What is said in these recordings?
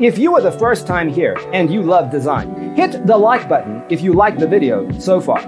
If you are the first time here and you love design, hit the like button if you like the video so far.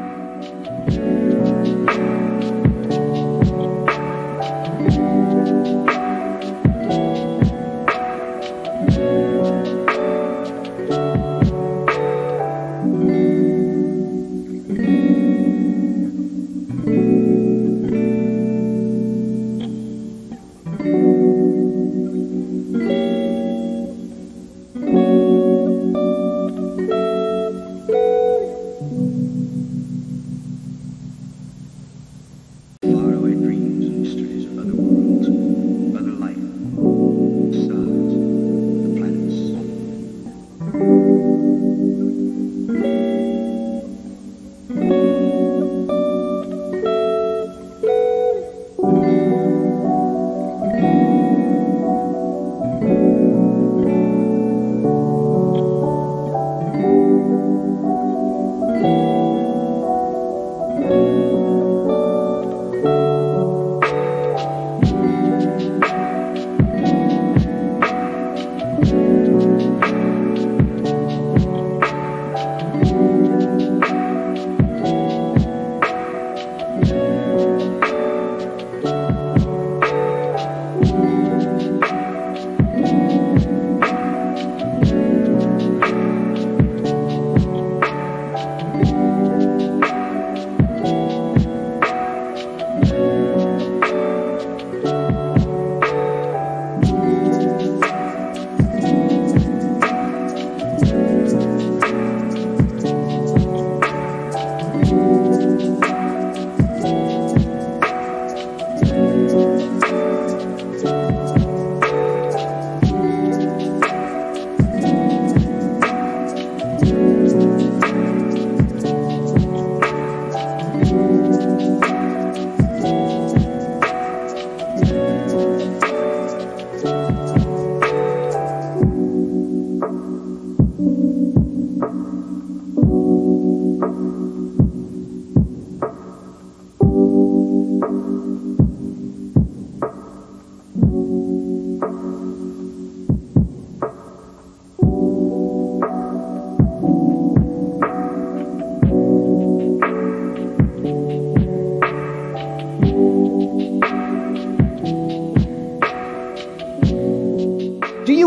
Do you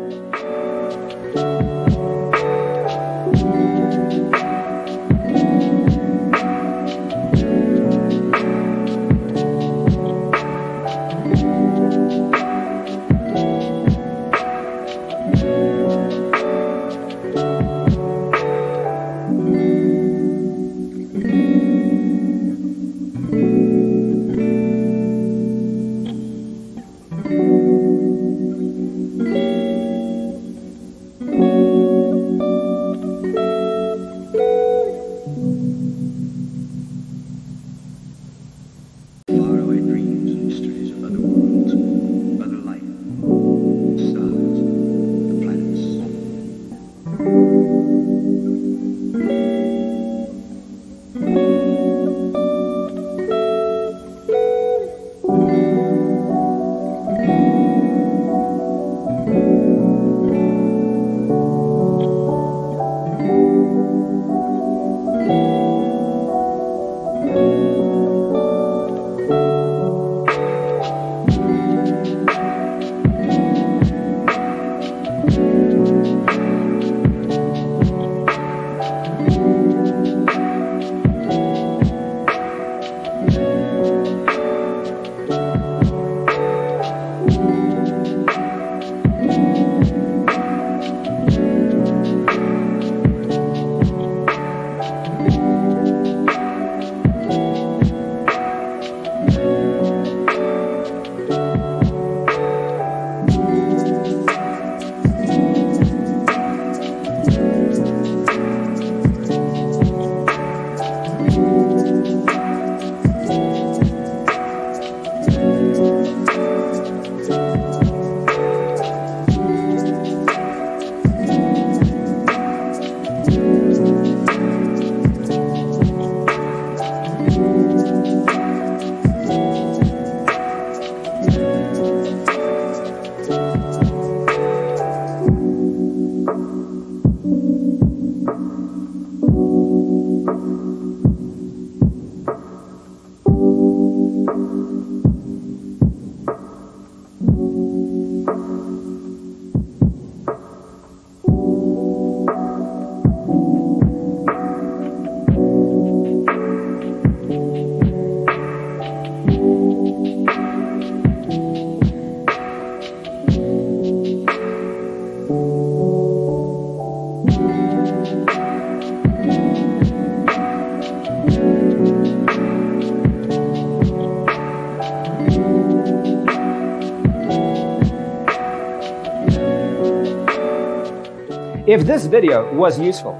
If this video was useful,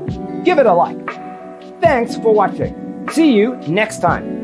give it a like. Thanks for watching. See you next time.